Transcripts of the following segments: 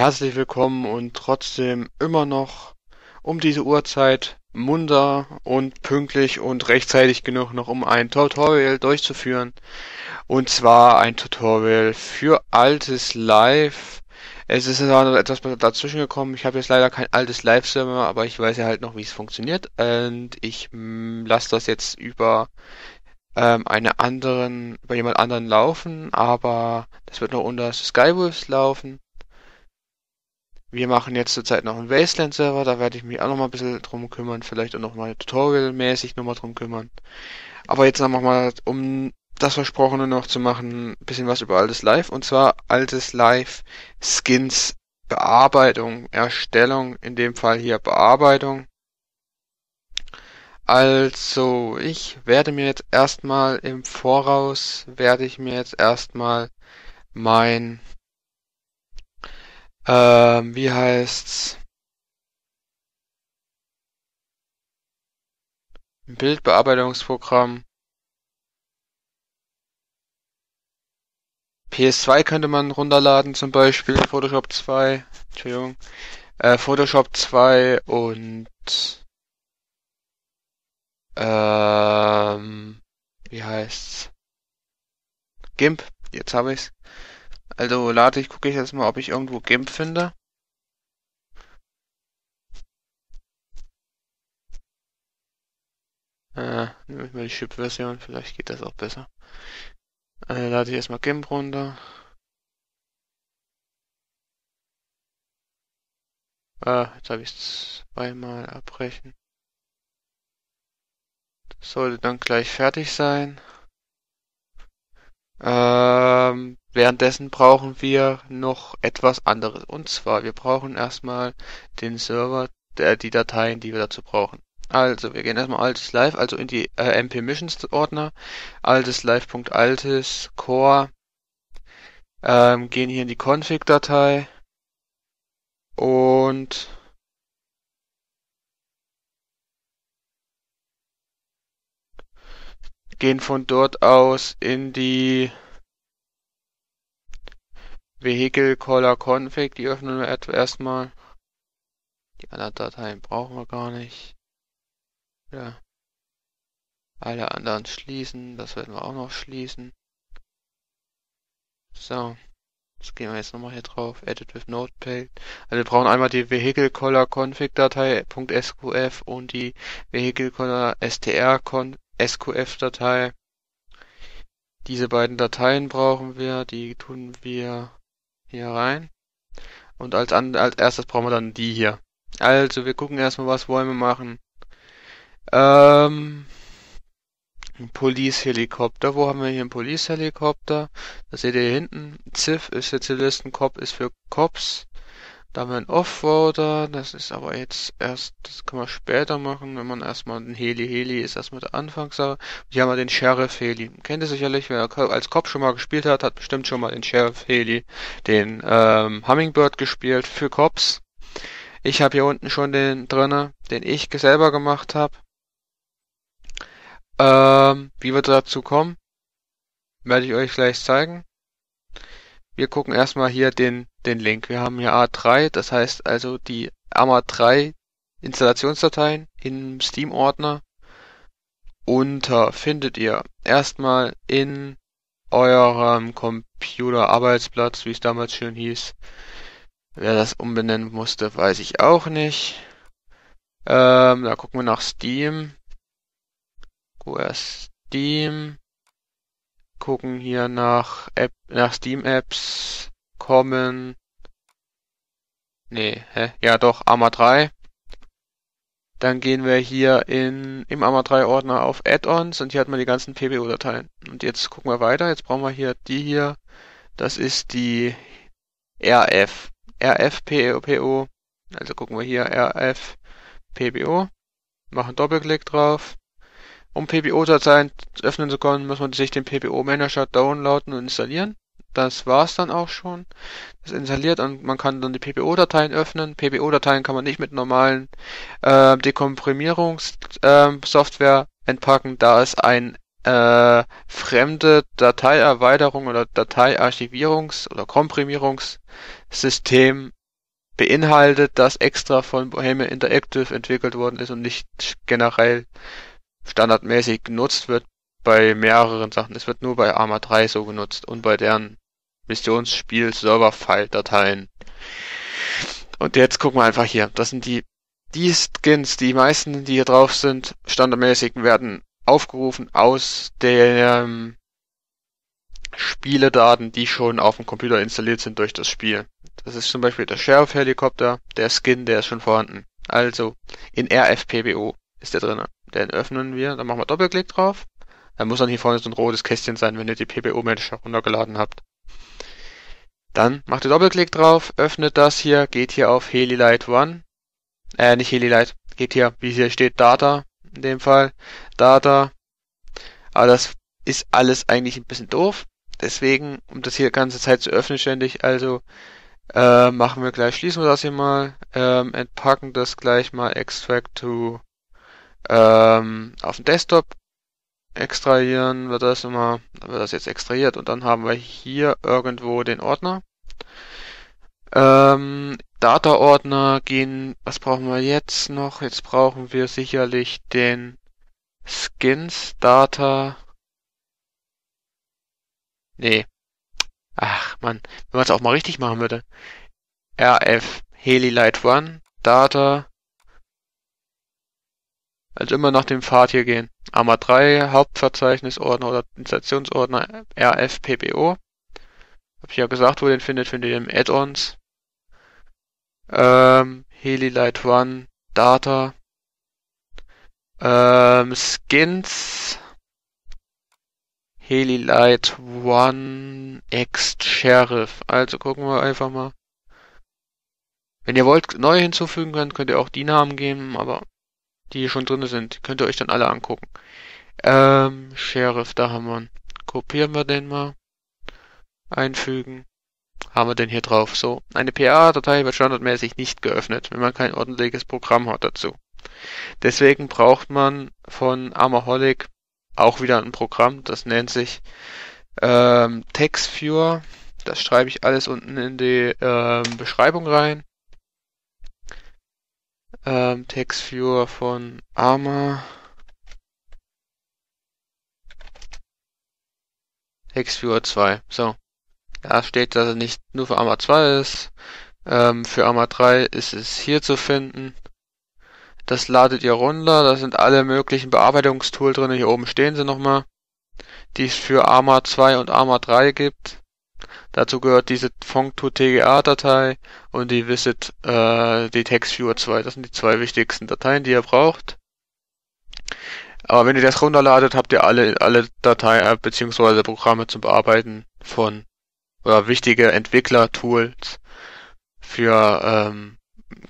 Herzlich willkommen und trotzdem immer noch um diese Uhrzeit munter und pünktlich und rechtzeitig genug noch, um ein Tutorial durchzuführen. Und zwar ein Tutorial für Altis Life. Es ist noch etwas dazwischen gekommen. Ich habe jetzt leider kein Altis Live-Server, aber ich weiß ja halt noch, wie es funktioniert. Und ich lasse das jetzt über jemand anderen laufen, aber das wird noch unter Skywolves laufen. Wir machen jetzt zurzeit noch einen Wasteland-Server, da werde ich mich auch nochmal ein bisschen drum kümmern, vielleicht auch nochmal tutorialmäßig nochmal drum kümmern. Aber jetzt nochmal, um das Versprochene noch zu machen, ein bisschen was über Altis Life, und zwar Altis Life Skins Bearbeitung, Erstellung, in dem Fall hier Bearbeitung. Also, ich werde mir jetzt erstmal mein wie heißt's? Bildbearbeitungsprogramm. PS2 könnte man runterladen, zum Beispiel Photoshop 2. Entschuldigung. Photoshop 2 und wie heißt's? GIMP. Jetzt habe ich's. Also gucke ich jetzt mal, ob ich irgendwo GIMP finde. Nehme ich mal die Chip-Version, vielleicht geht das auch besser. Lade ich erstmal GIMP runter. Jetzt habe ich es zweimal abbrechen. Das sollte dann gleich fertig sein. Währenddessen brauchen wir noch etwas anderes. Und zwar, wir brauchen erstmal den Server, die Dateien, die wir dazu brauchen. Also, wir gehen erstmal Altis Live, also in die MP-Missions-Ordner, altislive.altis, Core, gehen hier in die Config-Datei und gehen von dort aus in die Vehicle Caller Config, die öffnen wir erstmal. Die anderen Dateien brauchen wir gar nicht. Ja. Alle anderen schließen, das werden wir auch noch schließen. So, jetzt gehen wir jetzt nochmal hier drauf, Edit with Notepad. Also wir brauchen einmal die Vehicle Caller Config Datei .sqf und die Vehicle Caller str .sqf Datei. Diese beiden Dateien brauchen wir, die tun wir hier rein. Und als erstes brauchen wir dann die hier. Also, wir gucken erstmal, was wollen wir machen. Police Helikopter. Wo haben wir hier einen Police Helikopter? Das seht ihr hier hinten. Ziff ist für Zivilisten, Cop ist für Cops. Da haben wir einen Offroader. Das ist aber jetzt erst, das können wir später machen, wenn man erstmal einen Heli ist erstmal der Anfangssache. Hier haben wir den Sheriff Heli. Kennt ihr sicherlich, wer als Cop schon mal gespielt hat, hat bestimmt schon mal den Sheriff Heli, den Hummingbird gespielt für Cops. Ich habe hier unten schon den drinne, den ich selber gemacht habe. Wie wir dazu kommen, werde ich euch gleich zeigen. Wir gucken erstmal hier den Link. Wir haben hier A3, das heißt also die Arma 3 Installationsdateien im Steam-Ordner. Unter findet ihr erstmal in eurem Computer-Arbeitsplatz, wie es damals schön hieß. Wer das umbenennen musste, weiß ich auch nicht. Da gucken wir nach Steam. Steam. Gucken hier nach Steam Apps. Kommen. Nee, hä? Ja doch, Arma 3. Dann gehen wir hier im Arma 3 Ordner auf Add-ons und hier hat man die ganzen PBO-Dateien. Und jetzt gucken wir weiter. Jetzt brauchen wir hier die hier. Das ist die RF. RF PBO. Also gucken wir hier RF PBO. Machen Doppelklick drauf. Um PBO-Dateien öffnen zu können, muss man sich den PBO-Manager downloaden und installieren. Das war's dann auch schon. Das installiert und man kann dann die PBO-Dateien öffnen. PBO-Dateien kann man nicht mit normalen Dekomprimierungssoftware entpacken, da es eine fremde Dateierweiterung oder Dateiarchivierungs- oder Komprimierungssystem beinhaltet, das extra von Bohemia Interactive entwickelt worden ist und nicht generell standardmäßig genutzt wird bei mehreren Sachen. Es wird nur bei Arma 3 so genutzt und bei deren Missionsspiel-Server-File-Dateien. Und jetzt gucken wir einfach hier. Das sind die Skins, die meisten, die hier drauf sind, standardmäßig werden aufgerufen aus den Spieledaten, die schon auf dem Computer installiert sind durch das Spiel. Das ist zum Beispiel der Sheriff-Helikopter, der Skin, der ist schon vorhanden. Also in RFPBO ist der drin. Den öffnen wir, dann machen wir Doppelklick drauf. Dann muss dann hier vorne so ein rotes Kästchen sein, wenn ihr die PBO-Manager runtergeladen habt. Dann macht ihr Doppelklick drauf, öffnet das hier, geht hier auf Helilight 1. Nicht Helilight, geht hier, wie hier steht, Data in dem Fall. Data. Aber das ist alles eigentlich ein bisschen doof. Deswegen, um das hier ganze Zeit zu öffnen ständig, also machen wir gleich, schließen wir das hier mal, entpacken das gleich mal, extract to auf den Desktop. Extrahieren wir das immer, dann wird das jetzt extrahiert und dann haben wir hier irgendwo den Ordner. Data-Ordner gehen, was brauchen wir jetzt noch? Jetzt brauchen wir sicherlich den Skins, Data. Nee. Ach man, wenn man es auch mal richtig machen würde. RF, Helilight 1, Data. Also immer nach dem Pfad hier gehen. Arma 3, Hauptverzeichnisordner oder Installationsordner, RFPBO. Hab ich ja gesagt, wo ihr den findet ihr im Add-ons. Helilight 1, Data. Skins. Helilight 1, Ex-Sheriff. Also gucken wir einfach mal. Wenn ihr wollt, neu hinzufügen könnt ihr auch die Namen geben, aber die schon drin sind, könnt ihr euch dann alle angucken. Sheriff, da haben wir ihn. Kopieren wir den mal. Einfügen. Haben wir den hier drauf. So, eine PAA-Datei wird standardmäßig nicht geöffnet, wenn man kein ordentliches Programm hat dazu. Deswegen braucht man von Armaholic auch wieder ein Programm, das nennt sich TextViewer. Das schreibe ich alles unten in die Beschreibung rein. TextViewer von Arma. TextViewer 2. So. Da steht, dass er nicht nur für Arma 2 ist. Für Arma 3 ist es hier zu finden. Das ladet ihr runter. Da sind alle möglichen Bearbeitungstools drin. Hier oben stehen sie nochmal. Die es für Arma 2 und Arma 3 gibt. Dazu gehört diese Font2TGA-Datei und die Visit, die TextViewer 2. Das sind die zwei wichtigsten Dateien, die ihr braucht. Aber wenn ihr das runterladet, habt ihr alle Dateien bzw. Programme zum Bearbeiten von oder wichtige Entwickler-Tools für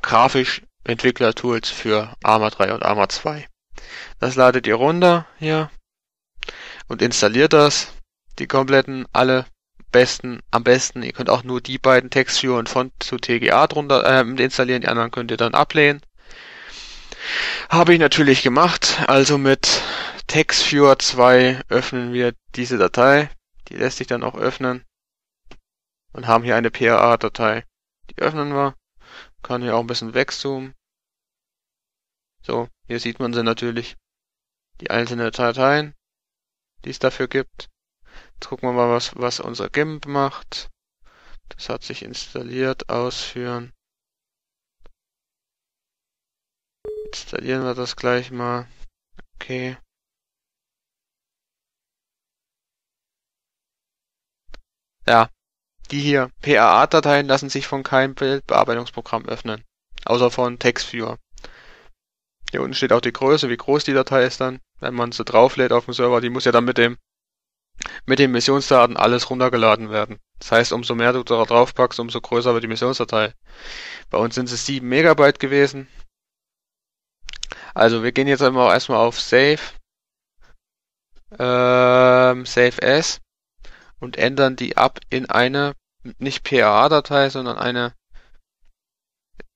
grafisch Entwickler-Tools für Arma 3 und Arma 2. Das ladet ihr runter hier und installiert das. Die kompletten alle am besten, ihr könnt auch nur die beiden TextViewer und Font2TGA drunter installieren, die anderen könnt ihr dann ablehnen. Habe ich natürlich gemacht, also mit TextViewer 2 öffnen wir diese Datei, die lässt sich dann auch öffnen und haben hier eine PAA-Datei. Die öffnen wir, kann hier auch ein bisschen wegzoomen. So, hier sieht man sie natürlich, die einzelnen Dateien, die es dafür gibt. Jetzt gucken wir mal, was unser GIMP macht. Das hat sich installiert. Ausführen. Installieren wir das gleich mal. Okay. Ja, die hier PAA-Dateien lassen sich von keinem Bildbearbeitungsprogramm öffnen. Außer von TextViewer. Hier unten steht auch die Größe, wie groß die Datei ist dann, wenn man sie drauflädt auf dem Server. Die muss ja dann mit den Missionsdaten alles runtergeladen werden. Das heißt, umso mehr du da draufpackst, umso größer wird die Missionsdatei. Bei uns sind es 7 Megabyte gewesen. Also wir gehen jetzt einmal erstmal auf Save, Save As und ändern die ab in eine, nicht PAA-Datei, sondern eine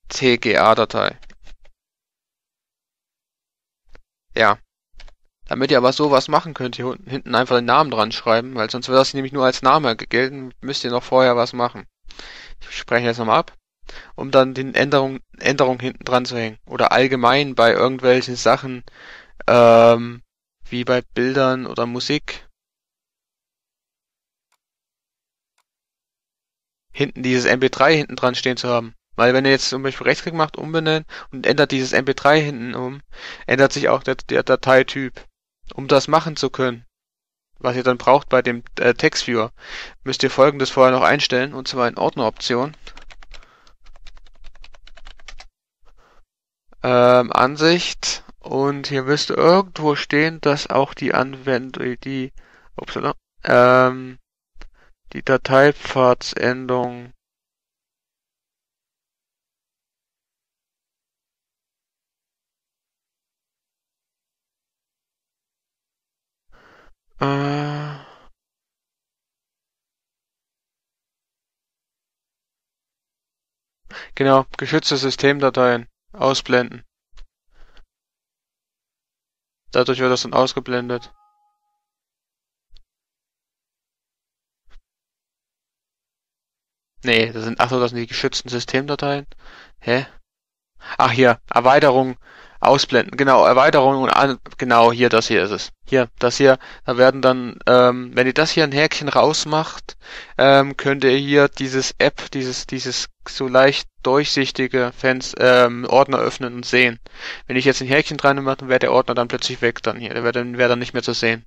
TGA-Datei. Ja. Damit ihr aber sowas machen könnt, hier hinten einfach den Namen dran schreiben, weil sonst wird das nämlich nur als Name gelten, müsst ihr noch vorher was machen. Ich spreche jetzt nochmal ab. um dann den Änderung hinten dran zu hängen. Oder allgemein bei irgendwelchen Sachen, wie bei Bildern oder Musik. Hinten dieses MP3 hinten dran stehen zu haben. Weil wenn ihr jetzt zum Beispiel Rechtsklick macht, umbenennen und ändert dieses MP3 hinten um, ändert sich auch der Dateityp. Um das machen zu können, was ihr dann braucht bei dem TextViewer, müsst ihr Folgendes vorher noch einstellen, und zwar in Ordneroption. Ansicht, und hier müsste irgendwo stehen, dass auch die Anwendung, die Dateipfadsendung genau, geschützte Systemdateien ausblenden. Dadurch wird das dann ausgeblendet. Nee, das sind, achso, das sind die geschützten Systemdateien. Hä? Ach, hier, Erweiterung ausblenden. Genau, Erweiterung und genau, hier, das hier ist es. Hier, das hier, da werden dann, wenn ihr das hier ein Häkchen rausmacht, könnt ihr hier dieses App, dieses so leicht durchsichtige Ordner öffnen und sehen. Wenn ich jetzt ein Häkchen dran mache, dann wäre der Ordner dann plötzlich weg dann hier. Der wäre dann nicht mehr zu sehen.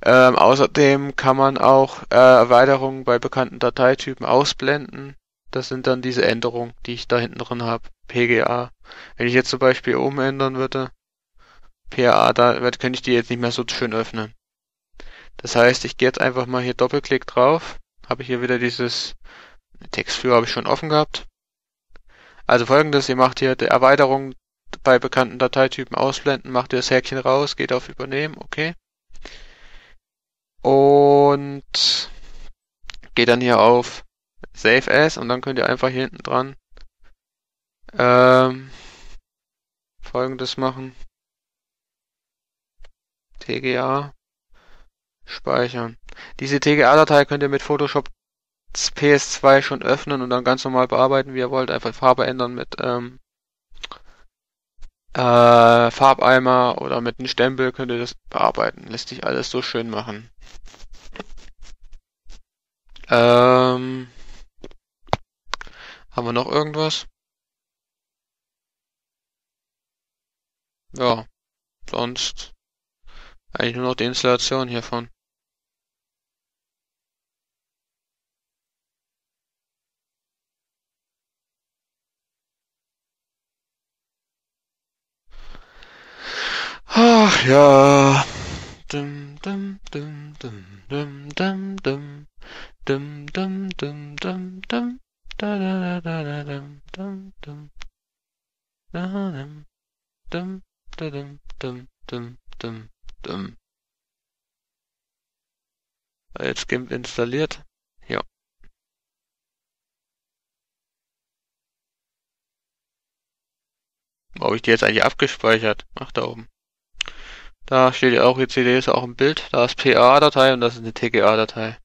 Außerdem kann man auch Erweiterungen bei bekannten Dateitypen ausblenden. Das sind dann diese Änderungen, die ich da hinten drin habe. PGA. Wenn ich jetzt zum Beispiel oben ändern würde, PAA, da könnte ich die jetzt nicht mehr so schön öffnen. Das heißt, ich gehe jetzt einfach mal hier Doppelklick drauf. Habe ich hier wieder dieses TextViewer, habe ich schon offen gehabt. Also Folgendes, ihr macht hier die Erweiterung bei bekannten Dateitypen ausblenden, macht ihr das Häkchen raus, geht auf Übernehmen, okay. Und geht dann hier auf Save As, und dann könnt ihr einfach hier hinten dran Folgendes machen. TGA speichern. Diese TGA-Datei könnt ihr mit Photoshop PS2 schon öffnen und dann ganz normal bearbeiten, wie ihr wollt. Einfach Farbe ändern mit Farbeimer oder mit einem Stempel könnt ihr das bearbeiten. Lässt sich alles so schön machen. Haben wir noch irgendwas? Ja, sonst eigentlich nur noch die Installation hiervon. Ach ja. Dum dum dum dum dum dum dum dum dum dum dum dum da da da da dum dum dum dum dum dum dum dum dum dum. Jetzt GIMP installiert. Ja. Wo habe ich die jetzt eigentlich abgespeichert? Ach, da oben. Da steht ja auch, die CD ist auch im Bild. Da ist PA-Datei und das ist eine TGA-Datei.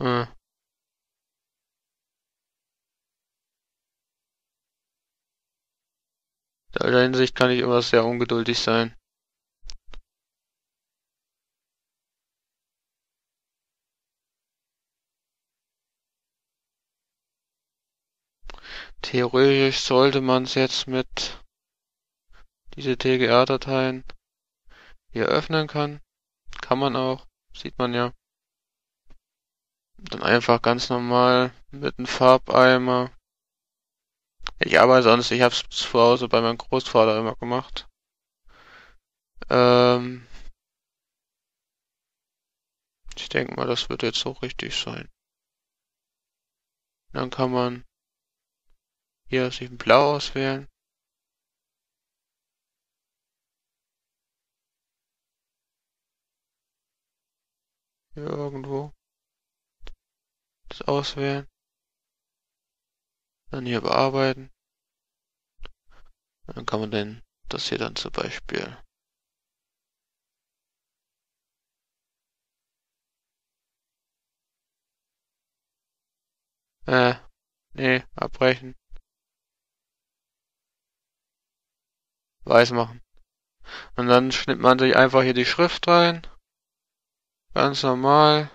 Ah. In der Hinsicht kann ich immer sehr ungeduldig sein. Theoretisch sollte man es jetzt mit diese TGA-Dateien hier öffnen können. Kann man auch, sieht man ja. Dann einfach ganz normal mit einem Farbeimer. Ich arbeite sonst, ich habe es zu Hause bei meinem Großvater immer gemacht. Ich denke mal, das wird jetzt so richtig sein. Dann kann man hier sich ein Blau auswählen. Hier irgendwo. Das auswählen. Dann hier bearbeiten. Dann kann man denn das hier dann zum Beispiel Nee, abbrechen. Weiß machen. Und dann schnippt man sich einfach hier die Schrift rein. Ganz normal.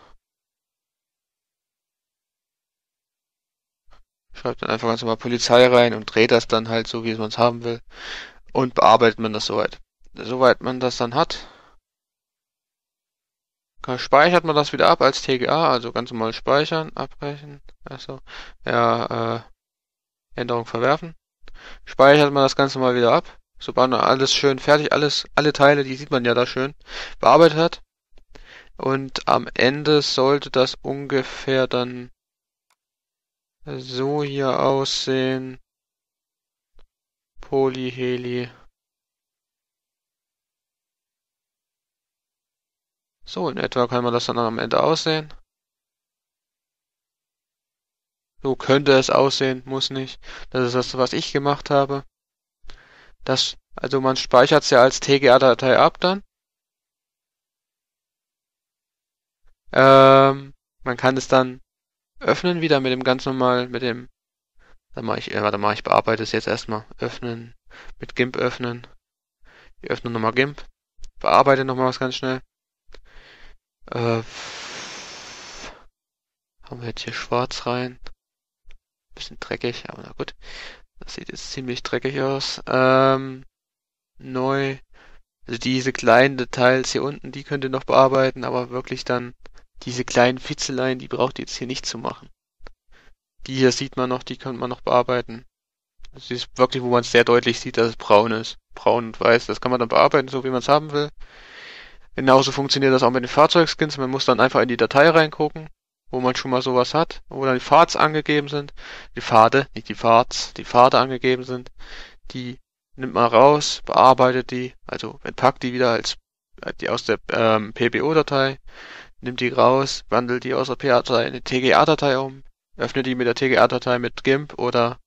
Schreibt dann einfach ganz normal Polizei rein und dreht das dann halt so, wie man es haben will. Und bearbeitet man das soweit. Soweit man das dann hat, speichert man das wieder ab als TGA, also ganz normal speichern, abbrechen, also ja, Änderung verwerfen. Speichert man das Ganze mal wieder ab, sobald man alles schön fertig, alle Teile, die sieht man ja da schön, bearbeitet hat. Und am Ende sollte das ungefähr dann so hier aussehen. Polyheli. So, in etwa kann man das dann am Ende aussehen. So könnte es aussehen, muss nicht. Das ist das, was ich gemacht habe. Das, also man speichert es ja als TGA-Datei ab dann. Man kann es dann öffnen wieder mit dem ganz normal, mit dem... Warte mal, ich bearbeite es jetzt erstmal. Öffnen, mit GIMP öffnen. Ich öffne nochmal GIMP. Bearbeite nochmal was ganz schnell. Haben wir jetzt hier schwarz rein. Bisschen dreckig, aber na gut. Das sieht jetzt ziemlich dreckig aus. Neu. Also diese kleinen Details hier unten, die könnt ihr noch bearbeiten, aber wirklich dann diese kleinen Fitzeleien, die braucht ihr jetzt hier nicht zu machen. Die hier sieht man noch, die könnte man noch bearbeiten. Das ist wirklich, wo man es sehr deutlich sieht, dass es braun ist. Braun und weiß, das kann man dann bearbeiten, so wie man es haben will. Genauso funktioniert das auch mit den Fahrzeugskins. Man muss dann einfach in die Datei reingucken, wo man schon mal sowas hat, wo dann die Fahrts angegeben sind. Die Pfade, nicht die Fahrts, die Pfade angegeben sind. Die nimmt man raus, bearbeitet die, also entpackt die wieder die aus der PBO-Datei, nimmt die raus, wandelt die aus der PA-Datei in eine TGA-Datei um, öffnet die mit der TGA-Datei mit GIMP oder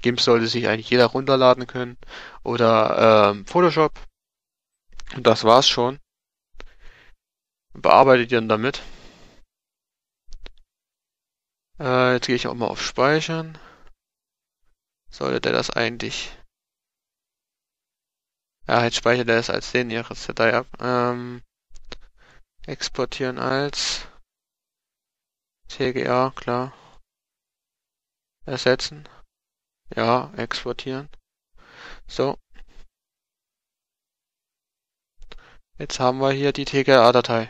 GIMP sollte sich eigentlich jeder runterladen können oder Photoshop. Und das war's schon. Bearbeitet ihr dann damit. Jetzt gehe ich auch mal auf Speichern. Sollte der das eigentlich... Ja, jetzt speichert er es als Datei ab. Exportieren als TGA, klar. Ersetzen. Ja, exportieren. So. Jetzt haben wir hier die TGA-Datei.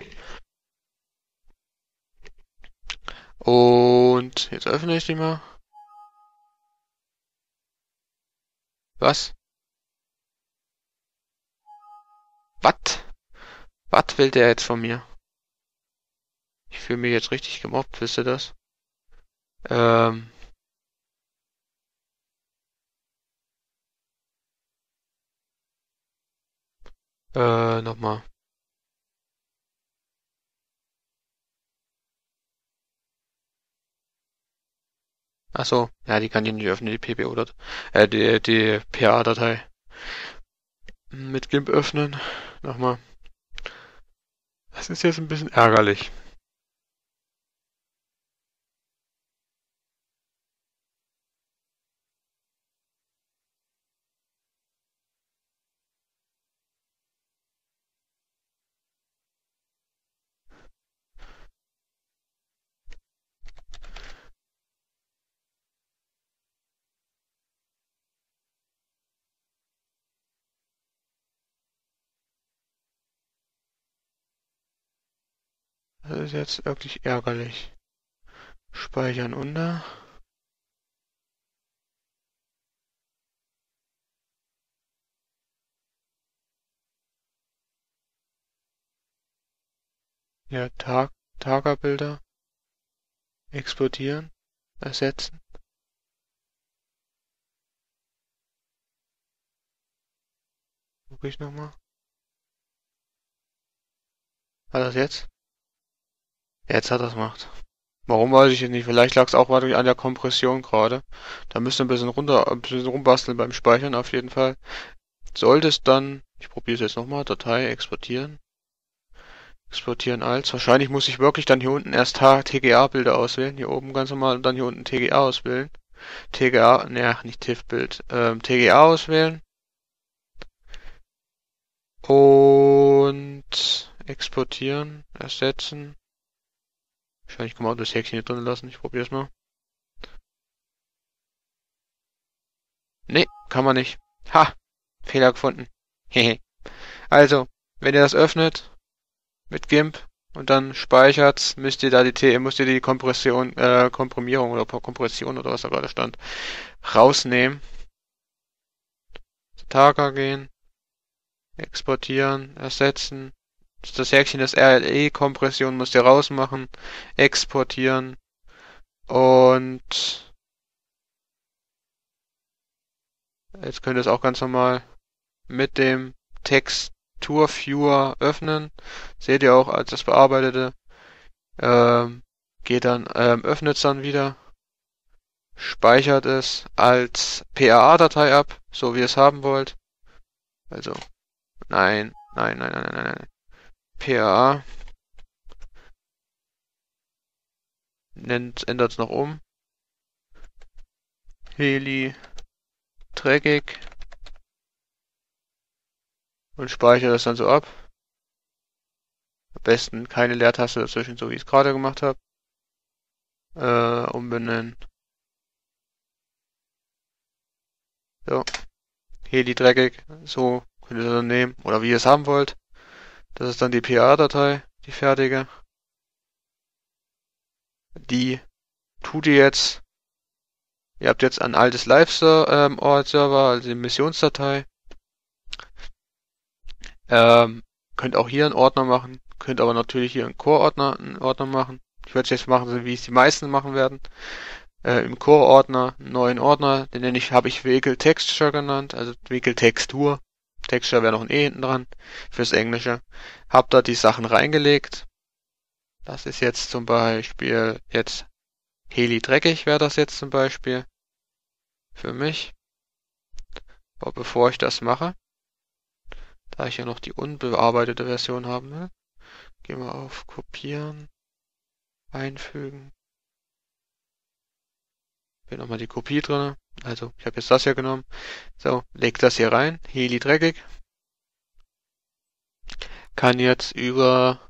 Und jetzt öffne ich die mal. Was? Wat? Wat will der jetzt von mir? Ich fühle mich jetzt richtig gemobbt, wisst ihr das? Nochmal. Ach so, ja, die kann ich nicht öffnen, die PBO-Datei. Die PA-Datei. Mit GIMP öffnen. Nochmal. Das ist jetzt ein bisschen ärgerlich. Das ist jetzt wirklich ärgerlich. Speichern unter. Ja, Tagerbilder. Exportieren. Ersetzen. Guck ich nochmal. War das jetzt? Jetzt hat er es gemacht. Warum weiß ich jetzt nicht. Vielleicht lag es auch mal an der Kompression gerade. Da müsst ihr ein bisschen rumbasteln beim Speichern auf jeden Fall. Sollte es dann, ich probiere es jetzt nochmal, Datei exportieren. Exportieren als. Wahrscheinlich muss ich wirklich dann hier unten erst TGA-Bilder auswählen. Hier oben ganz normal und dann hier unten TGA auswählen. TGA, naja, nicht TIFF-Bild. TGA auswählen. Und exportieren, ersetzen. Wahrscheinlich kann man auch das Häkchen hier drin lassen. Ich probiere es mal. Nee, kann man nicht. Ha! Fehler gefunden. Hehe. Also, wenn ihr das öffnet mit GIMP und dann speichert's, müsst ihr da die Kompression, Komprimierung oder Kompression oder was da gerade stand, rausnehmen. Targa gehen, exportieren, ersetzen. Das Häkchen, das RLE-Kompression müsst ihr rausmachen, exportieren und jetzt könnt ihr es auch ganz normal mit dem TextViewer öffnen. Seht ihr auch als das bearbeitete. Geht dann, öffnet es dann wieder. Speichert es als PAA-Datei ab, so wie ihr es haben wollt. Also, nein. PAA. Ändert es noch um. Heli. Dreckig. Und speichere das dann so ab. Am besten keine Leertaste dazwischen, so wie ich es gerade gemacht habe. Umbenennen. So. Heli dreckig. So könnt ihr das dann nehmen. Oder wie ihr es haben wollt. Das ist dann die PA-Datei, die fertige. Die tut ihr jetzt. Ihr habt jetzt ein altes Live-Server, also die Missionsdatei. Könnt auch hier einen Ordner machen, könnt aber natürlich hier einen Core-Ordner machen. Ich werde es jetzt machen, so wie es die meisten machen werden. Im Core-Ordner einen neuen Ordner, den nenne ich, habe ich Vehicle Texture genannt, also Vehicle Textur. Texture wäre noch ein E hinten dran, fürs Englische. Hab da die Sachen reingelegt. Das ist jetzt zum Beispiel jetzt Heli dreckig wäre das jetzt zum Beispiel für mich. Aber bevor ich das mache, da ich ja noch die unbearbeitete Version haben will, gehen wir auf Kopieren, Einfügen. Hier nochmal die Kopie drin. Also, ich habe jetzt das hier genommen. So, leg das hier rein. Heli dreckig. Kann jetzt über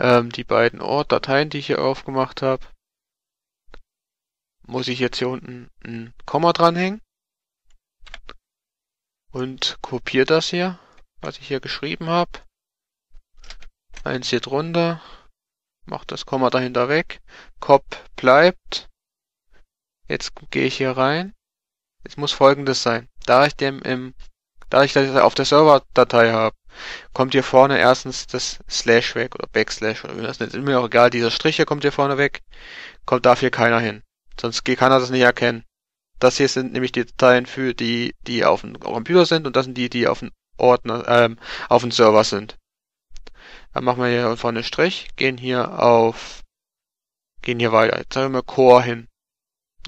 die beiden Dateien, die ich hier aufgemacht habe, muss ich jetzt hier unten ein Komma dranhängen. Und kopiere das hier, was ich hier geschrieben habe. Eins hier drunter. Mach das Komma dahinter weg. Cop bleibt. Jetzt gehe ich hier rein. Jetzt muss Folgendes sein. Da ich das auf der Serverdatei habe, kommt hier vorne erstens das Slash weg oder Backslash oder wie das nennt. Ist mir auch egal. Dieser Strich hier kommt hier vorne weg. Darf hier keiner hin. Sonst kann er das nicht erkennen. Das hier sind nämlich die Dateien für die auf dem Computer sind und das sind die auf dem Ordner, auf dem Server sind. Dann machen wir hier vorne einen Strich, gehen hier weiter. Jetzt sagen wir Core hin.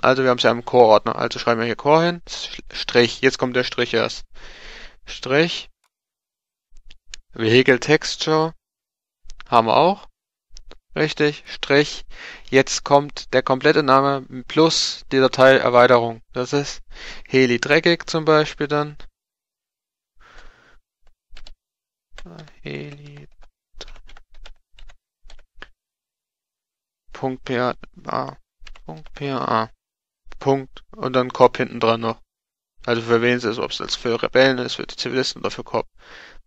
Also wir haben es ja im Core-Ordner. Also schreiben wir hier Core hin. Strich. Jetzt kommt der Strich erst. Strich. Vehicle Texture. Haben wir auch. Richtig. Strich. Jetzt kommt der komplette Name plus die Dateierweiterung. Das ist Heli dreckig zum Beispiel dann. Heli. .PAA. Punkt und dann Cop hinten dran noch. Also für wen es ist, ob es jetzt für Rebellen ist, für die Zivilisten oder für Cop.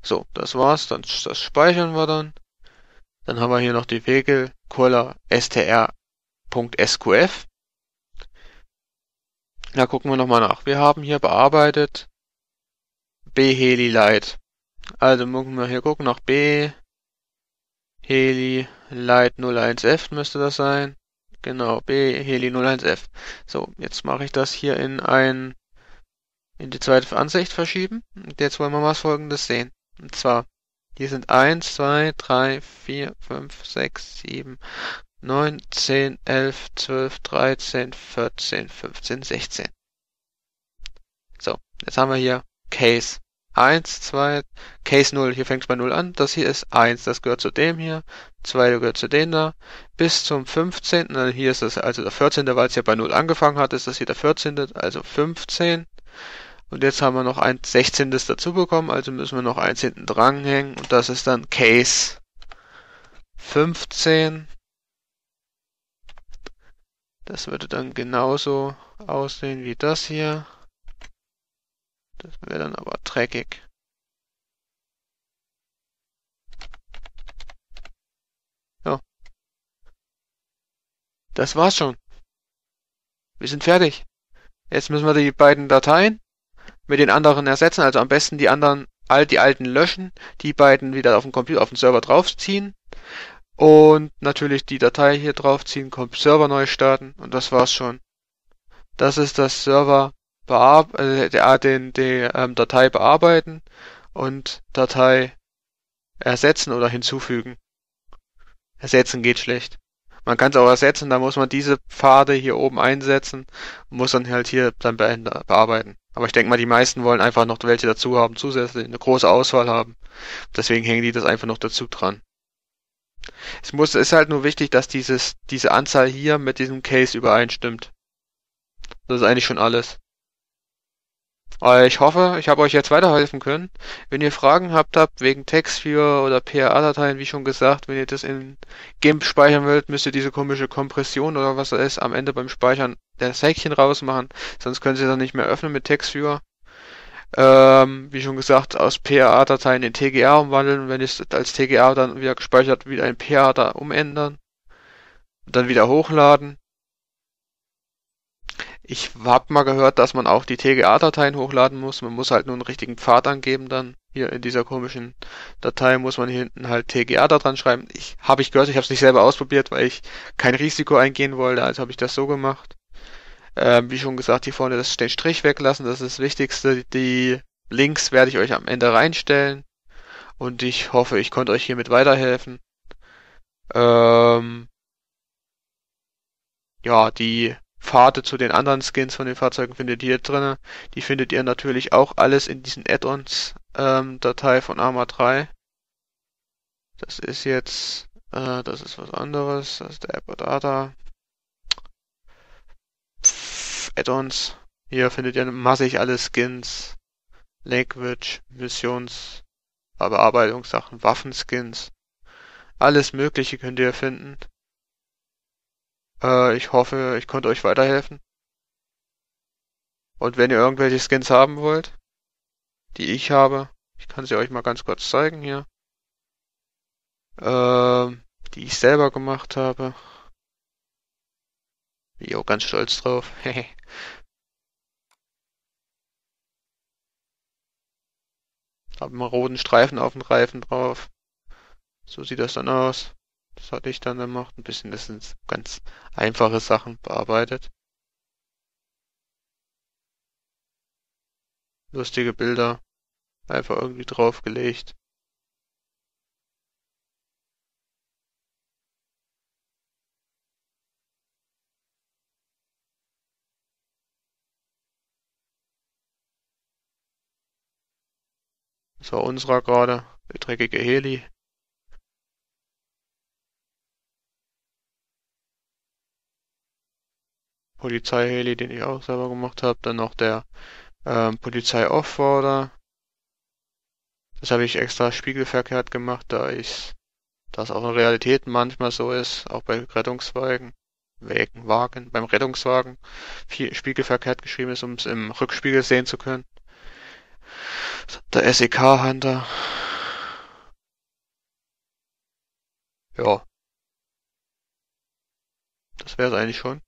So, das war's. Dann das speichern wir dann. Dann haben wir hier noch die Wege ts3.sqf. Da gucken wir nochmal nach. Wir haben hier bearbeitet B-Heli Light. Also müssen wir hier gucken nach B-Heli Light 01F müsste das sein. Genau, B, Heli 01F. So, jetzt mache ich das hier in die zweite Ansicht verschieben. Und jetzt wollen wir mal Folgendes sehen. Und zwar, hier sind 1, 2, 3, 4, 5, 6, 7, 9, 10, 11, 12, 13, 14, 15, 16. So, jetzt haben wir hier Case. 1, 2, Case 0, hier fängt es bei 0 an, das hier ist 1, das gehört zu dem hier, 2 gehört zu denen da, bis zum 15., dann hier ist das, also der 14., weil es ja bei 0 angefangen hat, ist das hier der 14., also 15. Und jetzt haben wir noch ein 16. dazu bekommen, also müssen wir noch eins hinten dranhängen und das ist dann Case 15. Das würde dann genauso aussehen wie das hier. Das wäre dann aber dreckig. So. Das war's schon. Wir sind fertig. Jetzt müssen wir die beiden Dateien mit den anderen ersetzen. Also am besten die anderen, die alten löschen, die beiden wieder auf den Computer, auf den Server draufziehen. Und natürlich die Datei hier draufziehen, Server neu starten und das war's schon. Das ist das Server Datei bearbeiten und Datei ersetzen oder hinzufügen. Ersetzen geht schlecht. Man kann es auch ersetzen, da muss man diese Pfade hier oben einsetzen und muss dann halt hier dann bearbeiten. Aber ich denke mal, die meisten wollen einfach noch welche dazu haben, zusätzlich eine große Auswahl haben. Deswegen hängen die das einfach noch dazu dran. Es ist halt nur wichtig, dass diese Anzahl hier mit diesem Case übereinstimmt. Das ist eigentlich schon alles. Aber ich hoffe, ich habe euch jetzt weiterhelfen können. Wenn ihr Fragen habt wegen TextViewer oder PAA-Dateien, wie schon gesagt, wenn ihr das in GIMP speichern wollt, müsst ihr diese komische Kompression oder was da ist am Ende beim Speichern das Häkchen rausmachen. Sonst könnt ihr das nicht mehr öffnen mit TextViewer. Wie schon gesagt, aus PAA-Dateien in TGA umwandeln und wenn ihr es als TGA dann wieder gespeichert, wieder in PAA da umändern und dann wieder hochladen. Ich habe mal gehört, dass man auch die TGA-Dateien hochladen muss. Man muss halt nur einen richtigen Pfad angeben dann. Hier in dieser komischen Datei muss man hier hinten halt TGA da dran schreiben. Habe ich gehört, ich habe es nicht selber ausprobiert, weil ich kein Risiko eingehen wollte, also habe ich das so gemacht. Wie schon gesagt, hier vorne den Strich weglassen, das ist das Wichtigste. Die Links werde ich euch am Ende reinstellen. Und ich hoffe, ich konnte euch hiermit weiterhelfen. Ja, die Pfade zu den anderen Skins von den Fahrzeugen findet ihr hier drin. Die findet ihr natürlich auch alles in diesen Add-ons Datei von Arma 3. Das ist jetzt, das ist was anderes. Das ist der App-Data. Add-ons. Hier findet ihr massig alle Skins, Language, Missions, Bearbeitungssachen, Waffenskins. Alles Mögliche könnt ihr finden. Ich hoffe, ich konnte euch weiterhelfen. Und wenn ihr irgendwelche Skins haben wollt, die ich habe, ich kann sie euch mal ganz kurz zeigen hier, die ich selber gemacht habe. Bin ich auch ganz stolz drauf. Hab einen roten Streifen auf dem Reifen drauf. So sieht das dann aus. Das hatte ich dann gemacht. Ein bisschen, das sind ganz einfache Sachen bearbeitet. Lustige Bilder. Einfach irgendwie draufgelegt. Das war unserer gerade, der dreckige Heli. Polizei-Heli, den ich auch selber gemacht habe. Dann noch der Polizei-Offroader. Das habe ich extra spiegelverkehrt gemacht, da das auch in Realität manchmal so ist, auch bei Rettungswagen, viel spiegelverkehrt geschrieben ist, um es im Rückspiegel sehen zu können. Der SEK-Hunter. Ja. Das wäre es eigentlich schon.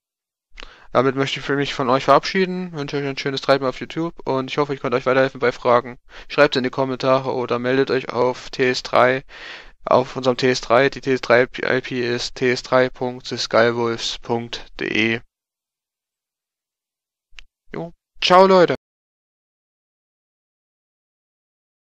Damit möchte ich mich von euch verabschieden, wünsche euch ein schönes Treiben auf YouTube und ich hoffe, ich konnte euch weiterhelfen bei Fragen. Schreibt es in die Kommentare oder meldet euch auf TS3, auf unserem TS3. Die TS3-IP ist ts3.skywolves.de. Jo, ciao Leute!